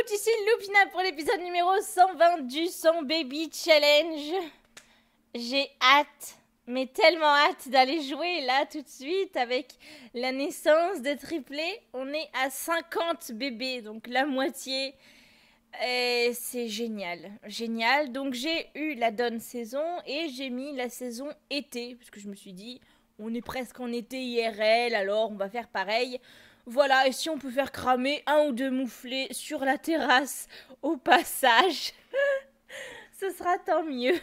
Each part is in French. toutes, ici Loopina pour l'épisode numéro 120 du 100 Baby Challenge. J'ai hâte, mais tellement hâte d'aller jouer là tout de suite avec la naissance des triplés. On est à 50 bébés, donc la moitié. Et c'est génial, génial. Donc j'ai eu la donne saison et j'ai mis la saison été, parce que je me suis dit, on est presque en été IRL, alors on va faire pareil. Voilà, et si on peut faire cramer un ou deux mouflets sur la terrasse au passage, ce sera tant mieux.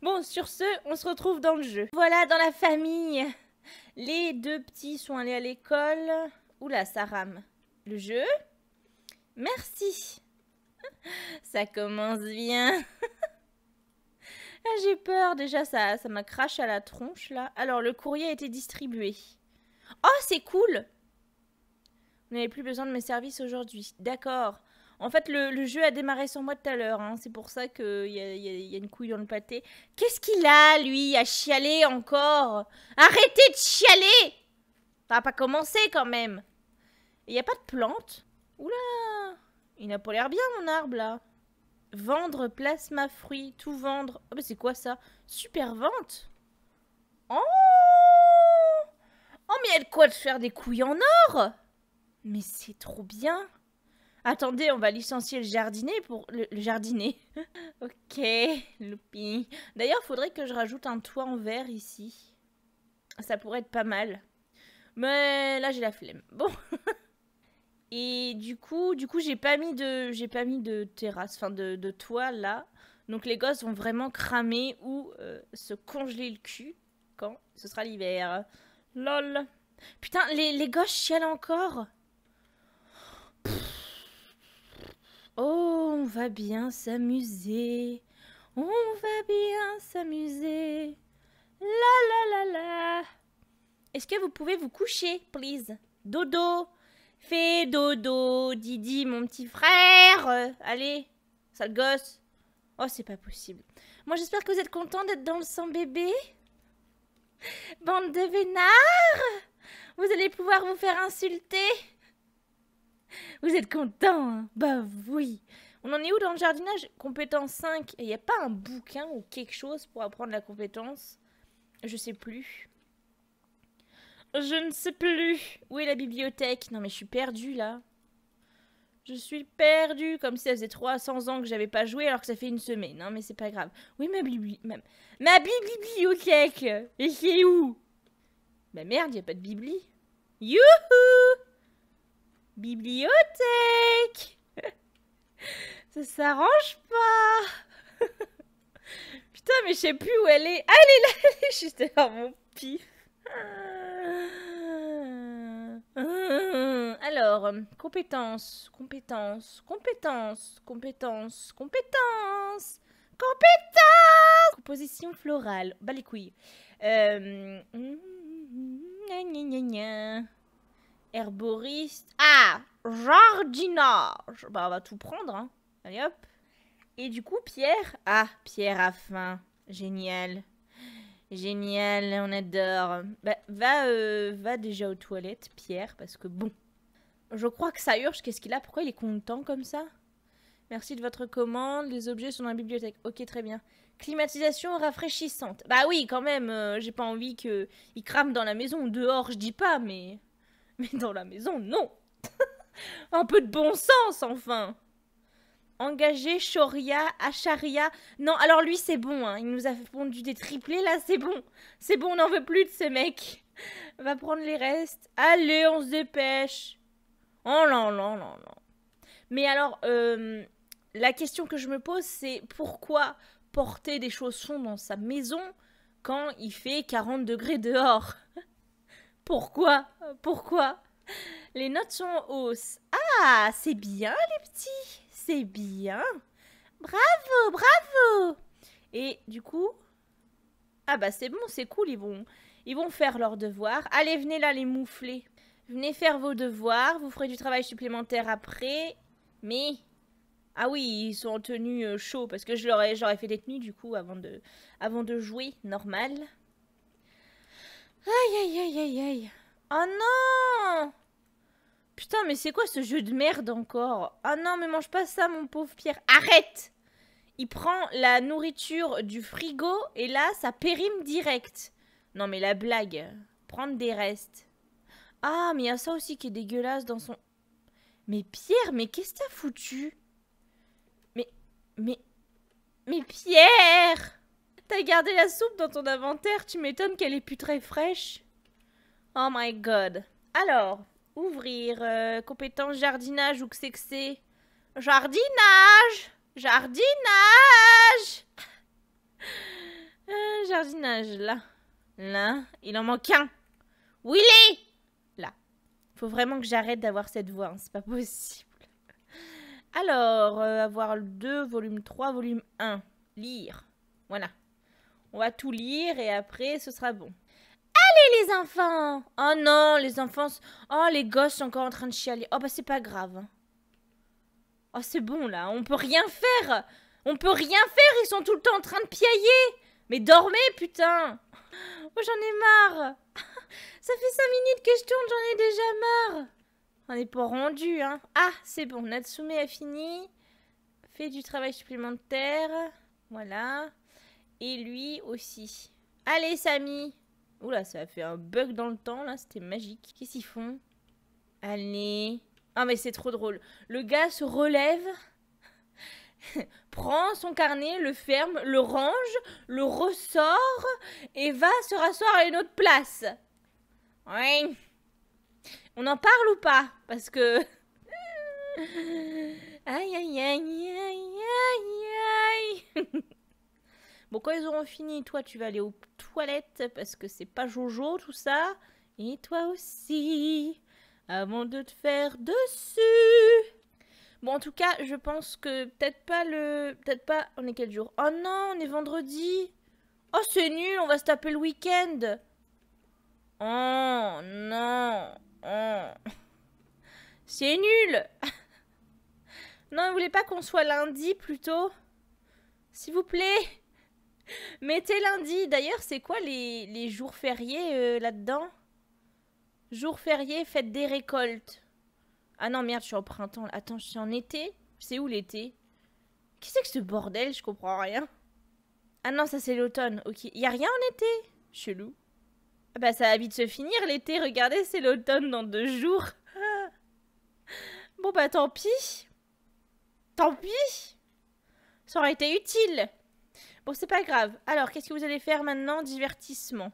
Bon, sur ce, on se retrouve dans le jeu. Voilà, dans la famille, les deux petits sont allés à l'école. Oula, ça rame. Le jeu. Merci. Ça commence bien. Ah, j'ai peur, déjà, ça m'a craché à la tronche, là. Alors, le courrier a été distribué. Oh, c'est cool! Vous n'avez plus besoin de mes services aujourd'hui. D'accord. En fait, le jeu a démarré sans moi tout à l'heure. Hein. C'est pour ça qu'il y a une couille dans le pâté. Qu'est-ce qu'il a, lui, à chialer encore? Arrêtez de chialer! Ça n'a pas commencé, quand même. Il n'y a pas de plante. Oula! Il n'a pas l'air bien, mon arbre, là. Vendre plasma fruits. Tout vendre. Oh, mais c'est quoi, ça? Super vente. Oh! Oh, mais il y a de quoi de faire des couilles en or? Mais c'est trop bien. Attendez, on va licencier le jardinier pour... Le jardinier. Ok, Loupi. D'ailleurs, il faudrait que je rajoute un toit en verre ici. Ça pourrait être pas mal. Mais là, j'ai la flemme. Bon. Et du coup j'ai pas mis de terrasse, enfin de toit là. Donc les gosses vont vraiment cramer ou se congeler le cul quand ce sera l'hiver. Lol. Putain, les gosses chialent encore. Oh, on va bien s'amuser. On va bien s'amuser. La la la la. Est-ce que vous pouvez vous coucher, please? Dodo. Fais dodo, Didi, mon petit frère. Allez, sale gosse. Oh, c'est pas possible. Moi, j'espère que vous êtes contents d'être dans le sang bébé. Bande de vénards. Vous allez pouvoir vous faire insulter. Vous êtes contents, hein? Bah oui. On en est où dans le jardinage? Compétence 5. Il n'y a pas un bouquin ou quelque chose pour apprendre la compétence? Je sais plus. Je ne sais plus. Où est la bibliothèque? Non mais je suis perdue là. Je suis perdue. Comme si ça faisait 300 ans que j'avais pas joué alors que ça fait une semaine. Non mais c'est pas grave. Oui, ma bibliothèque. Et c'est où? Bah merde, il n'y a pas de bibli. Youhou! Bibliothèque. Ça s'arrange pas. Putain, mais je sais plus où elle est. Ah, elle est là, elle est juste derrière mon pif. Alors, compétence. Composition florale. Bah les couilles. Herboriste. Ah, jardinage. Bah, on va tout prendre, hein. Allez, hop. Et du coup, Pierre. Ah, Pierre a faim. Génial. Génial, on adore. Bah, va déjà aux toilettes, Pierre, parce que bon. Je crois que ça urge. Qu'est-ce qu'il a? Pourquoi il est content comme ça? Merci de votre commande. Les objets sont dans la bibliothèque. Ok, très bien. Climatisation rafraîchissante. Bah oui, quand même. J'ai pas envie qu'il crame dans la maison. Dehors, je dis pas, mais... Mais dans la maison, non. Un peu de bon sens, enfin. Engagé, Choria, Acharia. Non, alors lui, c'est bon, hein. Il nous a fait pondu des triplés, là, c'est bon. C'est bon, on n'en veut plus de ce mec. On va prendre les restes. Allez, on se dépêche. Oh là là là là. Mais alors, la question que je me pose, c'est pourquoi porter des chaussons dans sa maison quand il fait 40 degrés dehors? Pourquoi? Pourquoi? Les notes sont en hausse. Ah, c'est bien les petits. C'est bien. Bravo, bravo. Et du coup... Ah bah c'est bon, c'est cool. Ils vont faire leurs devoirs. Allez, venez là les mouflés. Venez faire vos devoirs. Vous ferez du travail supplémentaire après. Mais... Ah oui, ils sont en tenue chaud. Parce que j'aurais fait des tenues du coup avant de jouer. Normal. Aïe, aïe, aïe, aïe, aïe. Oh non! Putain, mais c'est quoi ce jeu de merde encore? Ah non, mais mange pas ça, mon pauvre Pierre. Arrête! Il prend la nourriture du frigo et là, ça périme direct. Non, mais la blague. Prendre des restes. Ah, mais il y a ça aussi qui est dégueulasse dans son... Mais Pierre, mais qu'est-ce que t'as foutu? Mais Pierre! T'as gardé la soupe dans ton inventaire, tu m'étonnes qu'elle est plus très fraîche. Oh my god. Alors, ouvrir, compétence jardinage ou que c'est que c'est. Jardinage! Jardinage! Jardinage, là. Là, il en manque un. Où il est? Là. Faut vraiment que j'arrête d'avoir cette voix, hein, c'est pas possible. Alors, avoir le 2, volume 3, volume 1. Lire. Voilà. On va tout lire et après, ce sera bon. Allez, les enfants! Oh non, les enfants... Oh, les gosses sont encore en train de chialer. Oh, bah, c'est pas grave. Oh, c'est bon, là. On peut rien faire. On peut rien faire. Ils sont tout le temps en train de piailler. Mais dormez, putain! Oh, j'en ai marre. Ça fait 5 minutes que je tourne, j'en ai déjà marre. On n'est pas rendu, hein. Ah, c'est bon. Natsume a fini. Fait du travail supplémentaire. Voilà. Et lui aussi. Allez, Samy. Oula, ça a fait un bug dans le temps, là. C'était magique. Qu'est-ce qu'ils font? Allez. Ah, mais c'est trop drôle. Le gars se relève, prend son carnet, le ferme, le range, le ressort et va se rasseoir à une autre place. Oui. On en parle ou pas? Parce que... Aïe, aïe, aïe, aïe, aïe, aïe. Bon, quand ils auront fini, toi, tu vas aller aux toilettes parce que c'est pas Jojo, tout ça. Et toi aussi, avant de te faire dessus. Bon, en tout cas, je pense que peut-être pas le... Peut-être pas... On est quel jour? Oh non, on est vendredi. Oh, c'est nul, on va se taper le week-end. Oh, non. Oh. C'est nul. Non, vous voulez pas qu'on soit lundi plutôt? S'il vous plaît. Mettez lundi. D'ailleurs, c'est quoi les jours fériés là-dedans? Jours fériés, fête des récoltes. Ah non, merde, je suis en printemps. Attends, je suis en été. C'est où l'été? Qu'est-ce que ce bordel? Je comprends rien. Ah non, ça c'est l'automne. Ok. Y a rien en été? Chelou. Ah bah ça va vite se finir l'été. Regardez, c'est l'automne dans 2 jours. Bon bah tant pis. Tant pis. Ça aurait été utile. Bon, c'est pas grave. Alors, qu'est-ce que vous allez faire maintenant? Divertissement.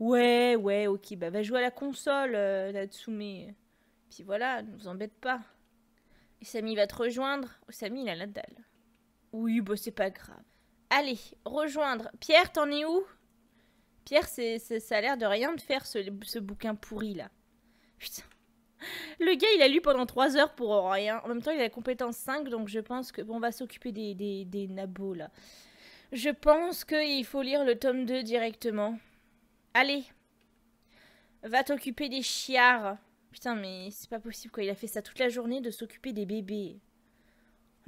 Ouais, ouais, ok. Bah, va jouer à la console, Natsume. Puis voilà, ne vous embête pas. Et Samy va te rejoindre. Oh, Samy, il a la dalle. Oui, bah, c'est pas grave. Allez, rejoindre. Pierre, t'en es où? Pierre, ça a l'air de rien de faire, ce bouquin pourri, là. Putain. Le gars, il a lu pendant 3 heures pour rien. En même temps, il a la compétence 5, donc je pense que... Bon, on va s'occuper des nabos, là. Je pense qu'il faut lire le tome 2 directement. Allez. Va t'occuper des chiards. Putain, mais c'est pas possible, quoi. Il a fait ça toute la journée, de s'occuper des bébés.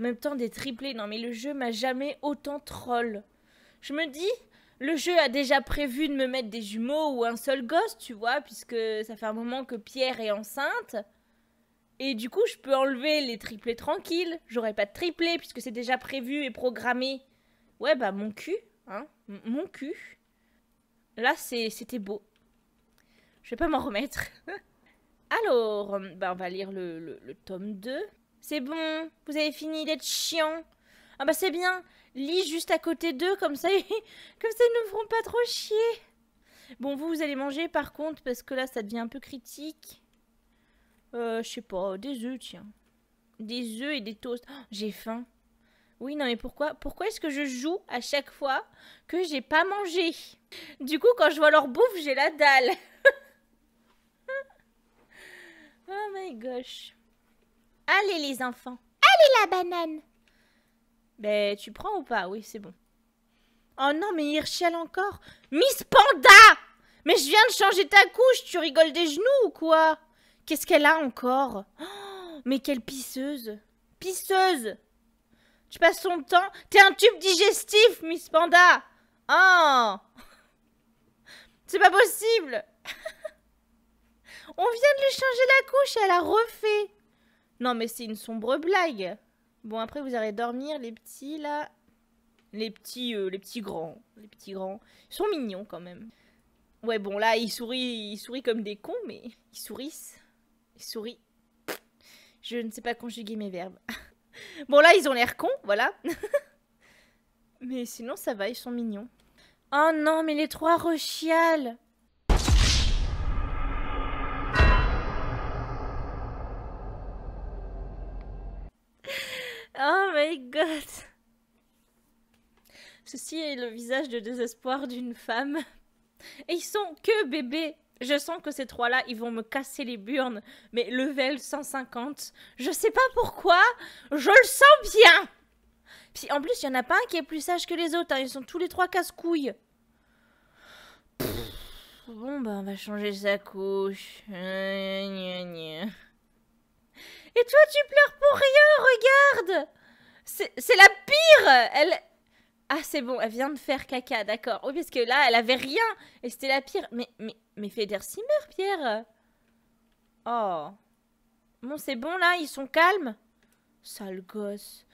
En même temps, des triplés. Non, mais le jeu m'a jamais autant troll. Je me dis, le jeu a déjà prévu de me mettre des jumeaux ou un seul gosse, tu vois, puisque ça fait un moment que Pierre est enceinte. Et du coup, je peux enlever les triplés tranquilles. J'aurai pas de triplés, puisque c'est déjà prévu et programmé. Ouais, bah, mon cul, hein, mon cul. Là, c'était beau. Je vais pas m'en remettre. Alors, bah, on va lire le tome 2. C'est bon, vous avez fini d'être chiant. Ah bah, c'est bien, lis juste à côté d'eux, comme ça, comme ça, ils ne feront pas trop chier. Bon, vous allez manger, par contre, parce que là, ça devient un peu critique. Je sais pas, des œufs, tiens. Des œufs et des toasts. Oh, j'ai faim. Oui, non, mais pourquoi est-ce que je joue à chaque fois que j'ai pas mangé? Du coup, quand je vois leur bouffe, j'ai la dalle. Oh my gosh. Allez, les enfants. Allez, la banane. Ben, tu prends ou pas? Oui, c'est bon. Oh non, mais il chiale encore. Miss Panda! Mais je viens de changer ta couche, tu rigoles des genoux ou quoi? Qu'est-ce qu'elle a encore? Oh, mais quelle pisseuse. Pisseuse! Tu passes ton temps. T'es un tube digestif, Miss Panda. Oh. C'est pas possible. On vient de lui changer la couche, elle a refait. Non mais c'est une sombre blague. Bon après vous allez dormir les petits là. Les petits grands. Ils sont mignons quand même. Ouais bon là ils sourient comme des cons mais ils sourissent. Ils sourient. Je ne sais pas conjuguer mes verbes. Bon là ils ont l'air cons, voilà. Mais sinon ça va, ils sont mignons. Oh non mais les trois rechialent. Oh my god. Ceci est le visage de désespoir d'une femme. Et ils sont que bébés. Je sens que ces trois-là, ils vont me casser les burnes. Mais level 150, je sais pas pourquoi, je le sens bien. Puis en plus, il y en a pas un qui est plus sage que les autres. Hein. Ils sont tous les trois casse-couilles. Bon, bah on va changer sa couche. Et toi, tu pleures pour rien, regarde. C'est la pire. Elle... Ah, c'est bon, elle vient de faire caca, d'accord. Oui, parce que là, elle avait rien. Et c'était la pire. Mais Feder Simmer, Pierre. Oh. Bon, c'est bon, là, ils sont calmes. Sale gosse.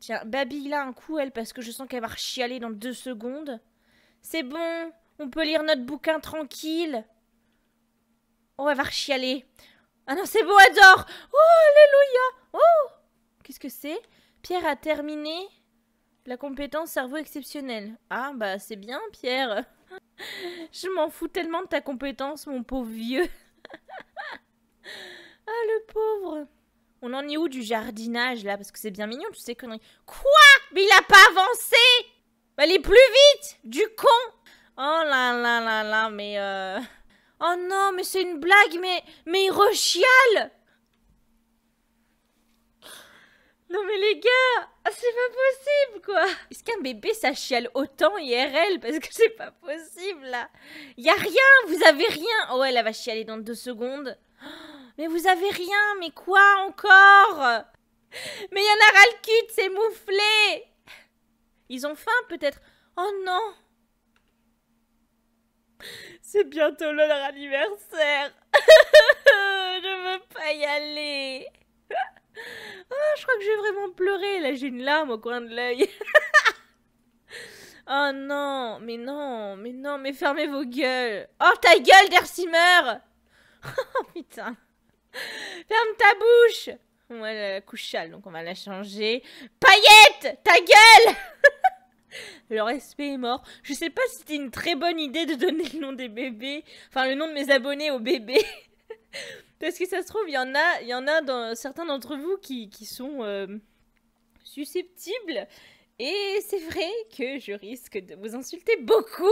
Tiens, babille-la un coup, elle, parce que je sens qu'elle va chialer dans 2 secondes. C'est bon, on peut lire notre bouquin tranquille. Oh, elle va chialer. Ah non, c'est beau, elle dort. Oh, alléluia. Oh. Qu'est-ce que c'est? Pierre a terminé... La compétence cerveau exceptionnel. Ah bah c'est bien Pierre. Je m'en fous tellement de ta compétence mon pauvre vieux. Ah le pauvre. On en est où du jardinage là? Parce que c'est bien mignon tu sais conneries. Quoi? Mais il a pas avancé. Bah allez plus vite. Du con. Oh là là là là mais Oh non mais c'est une blague mais il rechiale. Non mais les gars, c'est pas possible quoi. Est-ce qu'un bébé ça chiale autant IRL? Parce que c'est pas possible là. Y'a rien, vous avez rien. Oh elle va chialer dans 2 secondes. Mais vous avez rien, mais quoi encore? Mais y'en a ras le cul de ces mouflés. Ils ont faim peut-être? Oh non. C'est bientôt leur anniversaire. Je veux pas y aller. Oh, je crois que je vais vraiment pleurer. Là, j'ai une larme au coin de l'œil. Oh non, mais non, mais non, mais fermez vos gueules. Oh, ta gueule, Dersimer. Oh putain. Ferme ta bouche. On a la couche chale, donc on va la changer. Paillette, ta gueule. Le respect est mort. Je sais pas si c'était une très bonne idée de donner le nom des bébés. Enfin, le nom de mes abonnés aux bébés. Parce que ça se trouve, il y en a dans, certains d'entre vous qui sont susceptibles. Et c'est vrai que je risque de vous insulter beaucoup.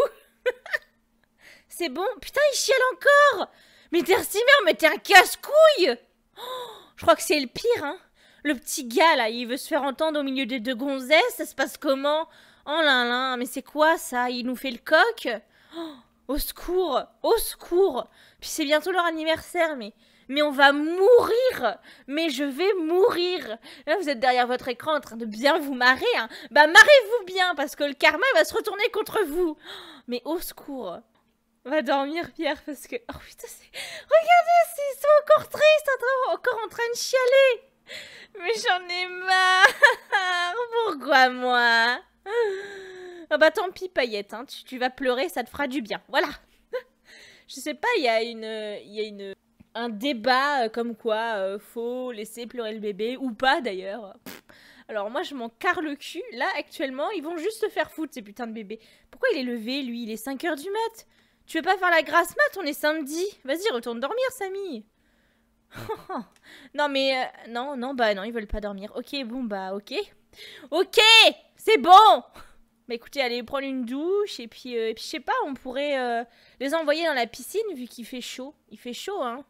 C'est bon. Putain, il chiale encore. Mais t'es un steamer, mais t'es un casse-couille. Oh, je crois que c'est le pire, hein. Le petit gars, là, il veut se faire entendre au milieu des 2 gonzesses. Ça se passe comment? Oh là là, mais c'est quoi ça? Il nous fait le coq. Oh, au secours, au secours. Puis c'est bientôt leur anniversaire, mais on va mourir. Mais je vais mourir. Là, vous êtes derrière votre écran en train de bien vous marrer. Hein. Bah, marrez-vous bien, parce que le karma va se retourner contre vous. Mais au secours. On va dormir, Pierre, parce que... Oh, putain, c'est... Regardez, ils sont encore tristes, encore en train de chialer. Mais j'en ai marre. Pourquoi moi? Ah bah, tant pis, Paillette. Hein. Tu vas pleurer, ça te fera du bien. Voilà. Je sais pas, il y a un débat comme quoi faut laisser pleurer le bébé ou pas d'ailleurs. Alors moi je m'en carre le cul. Là actuellement ils vont juste se faire foutre ces putains de bébés. Pourquoi il est levé lui? Il est 5 h du mat. Tu veux pas faire la grasse mat? On est samedi. Vas-y retourne dormir Samy. Non mais non bah non ils veulent pas dormir. Ok bon bah ok c'est bon. Bah écoutez, allez prendre une douche et puis je sais pas, on pourrait les envoyer dans la piscine vu qu'il fait chaud. Il fait chaud, hein.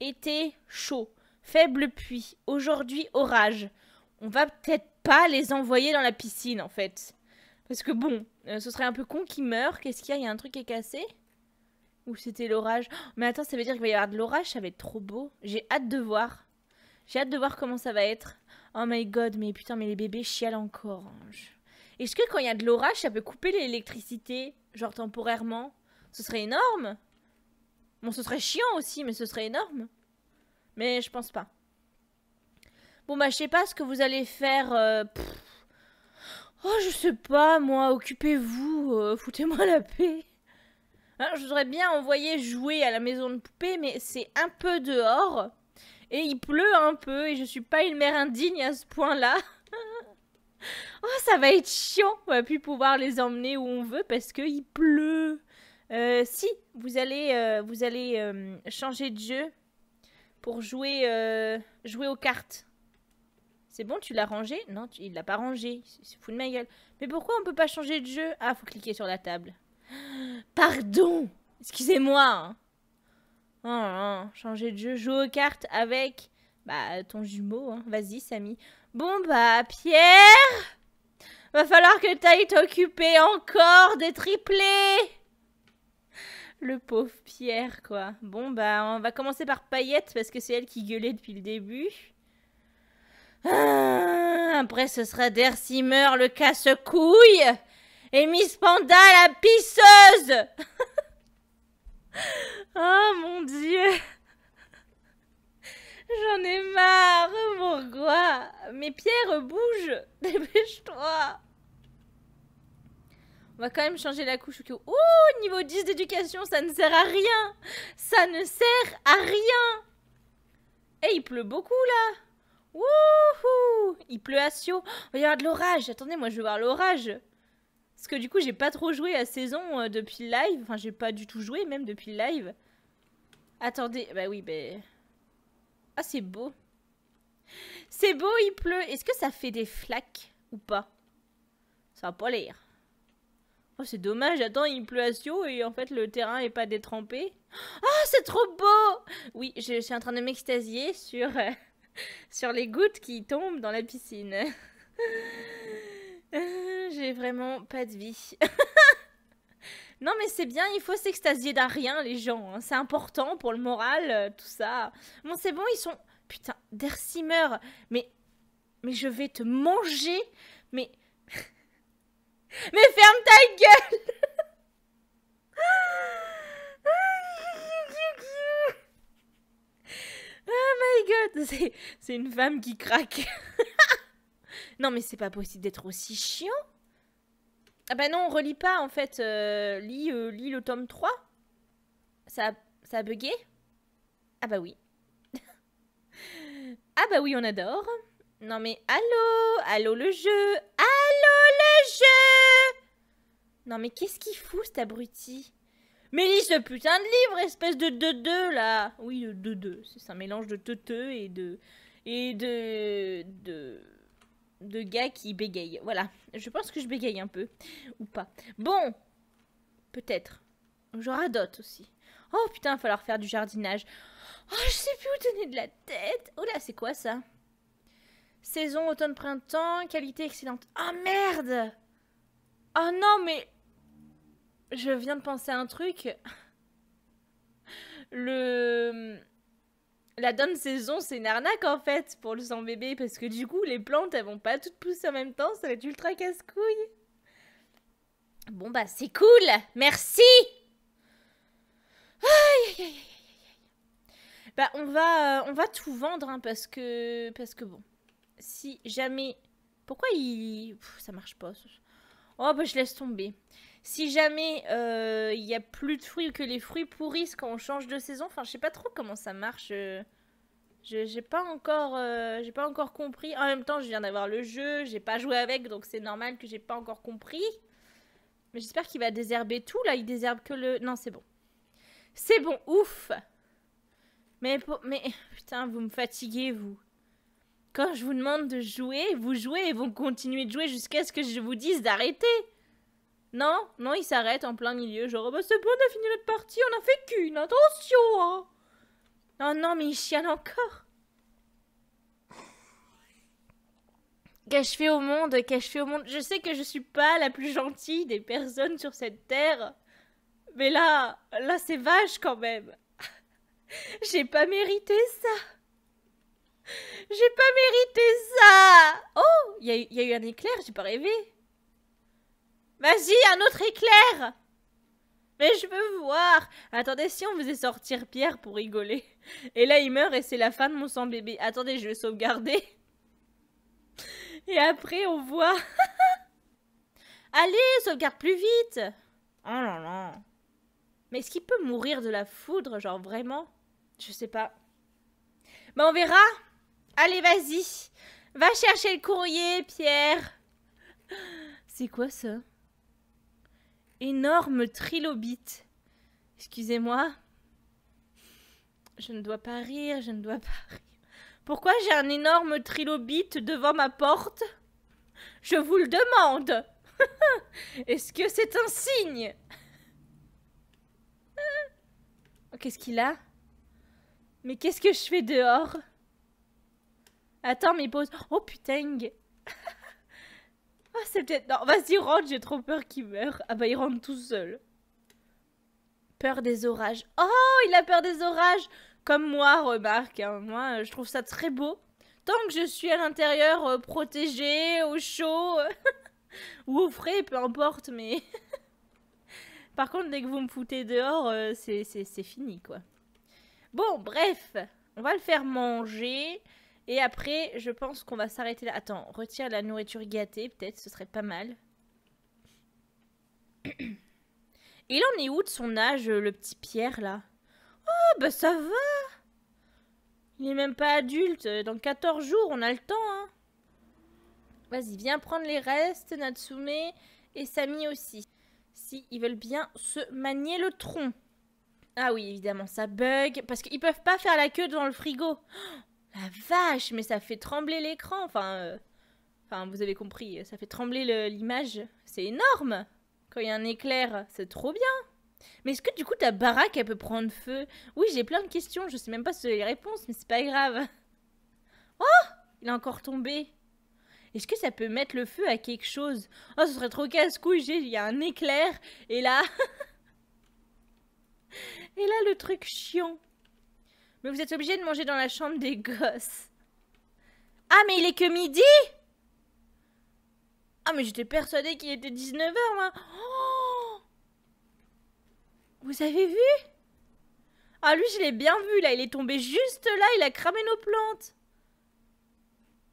Été chaud, faible pluie, aujourd'hui orage. On va peut-être pas les envoyer dans la piscine en fait. Parce que bon, ce serait un peu con qu'ils meurent. Qu'est-ce qu'il y a? Il y a un truc qui est cassé? Ou c'était l'orage? Mais attends, ça veut dire qu'il va y avoir de l'orage, ça va être trop beau. J'ai hâte de voir. J'ai hâte de voir comment ça va être. Oh my god, mais putain, mais les bébés chialent encore. Est-ce que quand il y a de l'orage, ça peut couper l'électricité? Genre temporairement? Ce serait énorme. Bon, ce serait chiant aussi, mais ce serait énorme. Mais je pense pas. Bon, bah, je sais pas ce que vous allez faire. Oh, je sais pas, moi, occupez-vous, foutez-moi la paix. Alors, je voudrais bien envoyer jouer à la maison de poupée, mais c'est un peu dehors. Et il pleut un peu, et je suis pas une mère indigne à ce point-là. Oh, ça va être chiant. On va plus pouvoir les emmener où on veut parce qu'il pleut. Si, vous allez changer de jeu pour jouer, jouer aux cartes. C'est bon, tu l'as rangé? Non, il l'a pas rangé. C'est fou de ma gueule. Mais pourquoi on peut pas changer de jeu? Ah, faut cliquer sur la table. Pardon! Excusez-moi. Oh, oh, changer de jeu, jouer aux cartes avec... Bah, ton jumeau, hein. Vas-y, Samy. Bon, bah, Pierre, va falloir que t'ailles t'occuper encore des triplés. Le pauvre Pierre, quoi. Bon, bah, on va commencer par Paillette, parce que c'est elle qui gueulait depuis le début. Ah, après, ce sera Dersimer, le casse-couille. Et Miss Panda, la pisseuse. Oh, mon Dieu. J'en ai marre, pourquoi? Mais Pierre, bouge! Dépêche-toi! On va quand même changer la couche. Oh, niveau 10 d'éducation, ça ne sert à rien! Ça ne sert à rien! Eh, il pleut beaucoup, là! Wouhou! Il pleut à Sio. Regarde l'orage! Attendez, moi, je veux voir l'orage! Parce que du coup, j'ai pas trop joué à saison depuis le live. Enfin, j'ai pas du tout joué, même, depuis le live. Attendez, bah oui, bah... Ah, c'est beau. C'est beau, il pleut. Est-ce que ça fait des flaques ou pas? Ça va pas l'air. Oh, c'est dommage. Attends, il pleut à Sio et en fait, le terrain est pas détrempé. Oh, c'est trop beau! Oui, je suis en train de m'extasier sur, sur les gouttes qui tombent dans la piscine. J'ai vraiment pas de vie. Non, mais c'est bien, il faut s'extasier d'un rien, les gens. Hein. C'est important pour le moral, tout ça. Bon, c'est bon, ils sont... Putain, Dersimer, mais je vais te manger. Mais... mais ferme ta gueule. Oh my god, c'est une femme qui craque. Non, mais c'est pas possible d'être aussi chiant. Ah bah non, on relit pas en fait, lis le tome 3. Ça a bugué? Ah bah oui. Ah bah oui, on adore. Non mais allô, allô le jeu, allô le jeu. Non mais qu'est-ce qu'il fout cet abruti? Mais lis ce putain de livre, espèce de deux là. Oui, de deux, c'est un mélange de teuteux et de gars qui bégayent. Voilà. Je pense que je bégaye un peu. Ou pas. Bon. Peut-être. Je radote aussi. Oh putain, il va falloir faire du jardinage. Oh, je sais plus où donner de la tête. Oh là, c'est quoi ça? Saison, automne, printemps, qualité excellente. Oh merde! Oh non, mais... Je viens de penser à un truc. La donne saison, c'est une arnaque en fait pour le sang bébé parce que du coup les plantes elles vont pas toutes pousser en même temps, ça va être ultra casse-couille. Bon bah c'est cool, merci. Aïe, aïe, aïe, aïe. Bah on va tout vendre hein, parce que bon si jamais pourquoi il Pff, ça marche pas. Oh bah je laisse tomber. Si jamais il n'y a plus de fruits ou que les fruits pourrissent quand on change de saison, enfin je sais pas trop comment ça marche. J'ai pas encore compris. En même temps je viens d'avoir le jeu, j'ai pas joué avec donc c'est normal que j'ai pas encore compris. Mais j'espère qu'il va désherber tout là, il désherbe que le... Non c'est bon. C'est bon, ouf. Mais putain vous me fatiguez vous. Quand je vous demande de jouer, vous jouez et vous continuez de jouer jusqu'à ce que je vous dise d'arrêter. Non, non, il s'arrête en plein milieu, genre, bah c'est bon, on a fini notre partie, on en fait qu'une, attention, hein. Oh non, mais il chiale encore. Qu'ai-je fait au monde, qu'ai-je fait au monde? Je sais que je suis pas la plus gentille des personnes sur cette terre, mais là c'est vache quand même. J'ai pas mérité ça. J'ai pas mérité ça. Oh, il y a eu un éclair, j'ai pas rêvé. Vas-y, un autre éclair! Mais je veux voir. Attendez, si on faisait sortir Pierre pour rigoler. Et là, il meurt et c'est la fin de mon sang bébé. Attendez, je vais sauvegarder. Et après, on voit. Allez, sauvegarde plus vite. Oh là là. Mais est-ce qu'il peut mourir de la foudre, genre vraiment? Je sais pas. Bah, on verra. Allez, vas-y. Va chercher le courrier, Pierre. C'est quoi ça? Énorme trilobite. Excusez-moi. Je ne dois pas rire, je ne dois pas rire. Pourquoi j'ai un énorme trilobite devant ma porte? Je vous le demande. Est-ce que c'est un signe? Qu'est-ce qu'il a? Mais qu'est-ce que je fais dehors? Attends, mais pause. Oh putain. Oh, c'est peut-être... Non, vas-y, rentre, j'ai trop peur qu'il meure. Ah bah, il rentre tout seul. Peur des orages. Oh, il a peur des orages. Comme moi, remarque. Hein. Moi, je trouve ça très beau. Tant que je suis à l'intérieur, protégée, au chaud, ou au frais, peu importe, mais... Par contre, dès que vous me foutez dehors, c'est fini, quoi. Bon, bref. On va le faire manger... Et après, je pense qu'on va s'arrêter là. Attends, retire la nourriture gâtée, peut-être, ce serait pas mal. Il en est où de son âge, le petit Pierre, là? Oh, bah ça va. Il est même pas adulte. Dans 14 jours, on a le temps, hein. Vas-y, viens prendre les restes, Natsume et Samy aussi. Si, ils veulent bien se manier le tronc. Ah oui, évidemment, ça bug. Parce qu'ils peuvent pas faire la queue devant le frigo. La vache, mais ça fait trembler l'écran. Enfin, vous avez compris, ça fait trembler l'image. C'est énorme. Quand il y a un éclair, c'est trop bien. Mais est-ce que du coup ta baraque, elle peut prendre feu? Oui, j'ai plein de questions. Je sais même pas si j'ai les réponses, mais c'est pas grave. Oh, il est encore tombé. Est-ce que ça peut mettre le feu à quelque chose? Oh, ce serait trop casse-couille. Il y a un éclair. Et là... Et là, le truc chiant. Mais vous êtes obligé de manger dans la chambre des gosses. Ah, mais il est que midi? Ah, mais j'étais persuadée qu'il était 19 h, moi. Oh, vous avez vu? Ah, lui, je l'ai bien vu, là. Il est tombé juste là. Il a cramé nos plantes.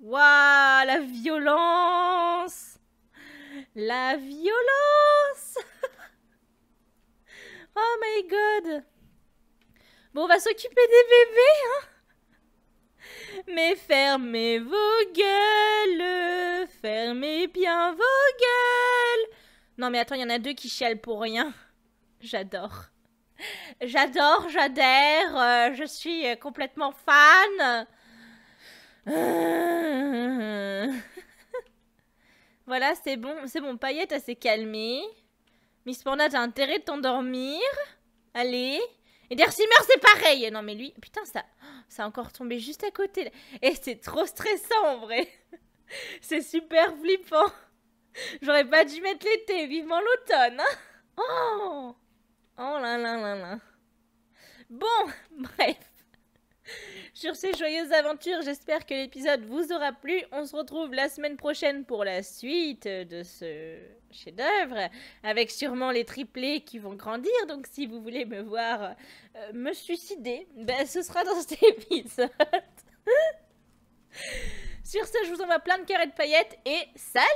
Waouh, la violence. La violence. Oh my god. Bon, on va s'occuper des bébés, hein. Mais fermez vos gueules. Fermez bien vos gueules. Non, mais attends, il y en a deux qui chialent pour rien. J'adore. J'adore, j'adhère. Je suis complètement fan. Voilà, c'est bon. C'est bon, Paillette, elle s'est calmée. Miss Panda, t'as intérêt de t'endormir. Allez. Et Dersimer, c'est pareil. Non, mais lui... Putain, ça a encore tombé juste à côté. Et c'est trop stressant, en vrai. C'est super flippant. J'aurais pas dû mettre l'été. Vivement l'automne, hein. Oh, oh là là là là. Bon, bref. Sur ces joyeuses aventures, j'espère que l'épisode vous aura plu. On se retrouve la semaine prochaine pour la suite de ce chef-d'œuvre, avec sûrement les triplés qui vont grandir. Donc si vous voulez me voir me suicider, ben, ce sera dans cet épisode. Sur ce, je vous envoie plein de cœurs et de paillettes et salut!